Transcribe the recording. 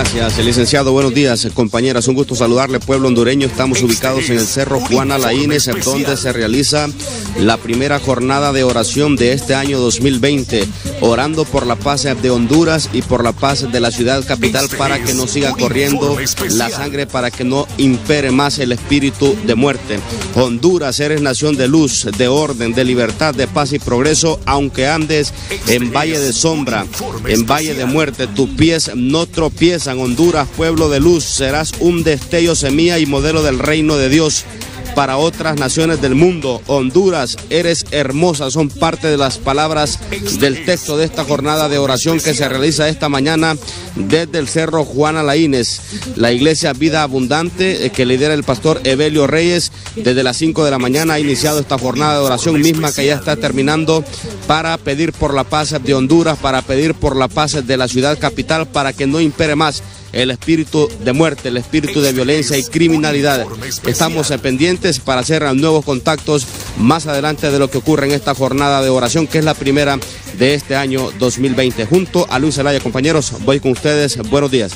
Gracias, licenciado. Buenos días, compañeras. Un gusto saludarle, pueblo hondureño. Estamos ubicados en el Cerro Juana Laínez, donde se realiza la primera jornada de oración de este año 2020, orando por la paz de Honduras y por la paz de la ciudad capital, para que no siga corriendo la sangre, para que no impere más el espíritu de muerte. Honduras, eres nación de luz, de orden, de libertad, de paz y progreso, aunque andes en valle de sombra, en valle de muerte, tus pies no tropiezan. Honduras, pueblo de luz, serás un destello, semilla y modelo del reino de Dios para otras naciones del mundo. Honduras, eres hermosa, son parte de las palabras del texto de esta jornada de oración que se realiza esta mañana desde el Cerro Juana Laínez. La iglesia Vida Abundante, que lidera el pastor Evelio Reyes, desde las 5 de la mañana ha iniciado esta jornada de oración misma que ya está terminando, para pedir por la paz de Honduras, para pedir por la paz de la ciudad capital, para que no impere más el espíritu de muerte, el espíritu de violencia y criminalidad. Estamos pendientes para hacer nuevos contactos más adelante de lo que ocurre en esta jornada de oración, que es la primera de este año 2020. Junto a Luz Elaya, compañeros, voy con ustedes. Buenos días.